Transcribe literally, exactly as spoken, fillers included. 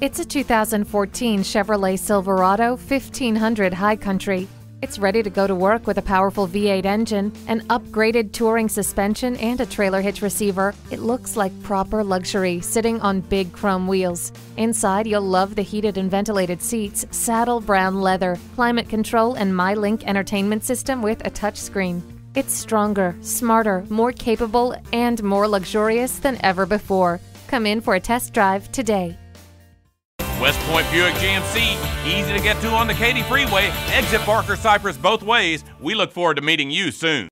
It's a two thousand fourteen Chevrolet Silverado fifteen hundred High Country. It's ready to go to work with a powerful V eight engine, an upgraded touring suspension, and a trailer hitch receiver. It looks like proper luxury, sitting on big chrome wheels. Inside, you'll love the heated and ventilated seats, saddle brown leather, climate control, and MyLink entertainment system with a touchscreen. It's stronger, smarter, more capable, and more luxurious than ever before. Come in for a test drive today. West Point Buick G M C, easy to get to on the Katy Freeway, exit Barker Cypress both ways. We look forward to meeting you soon.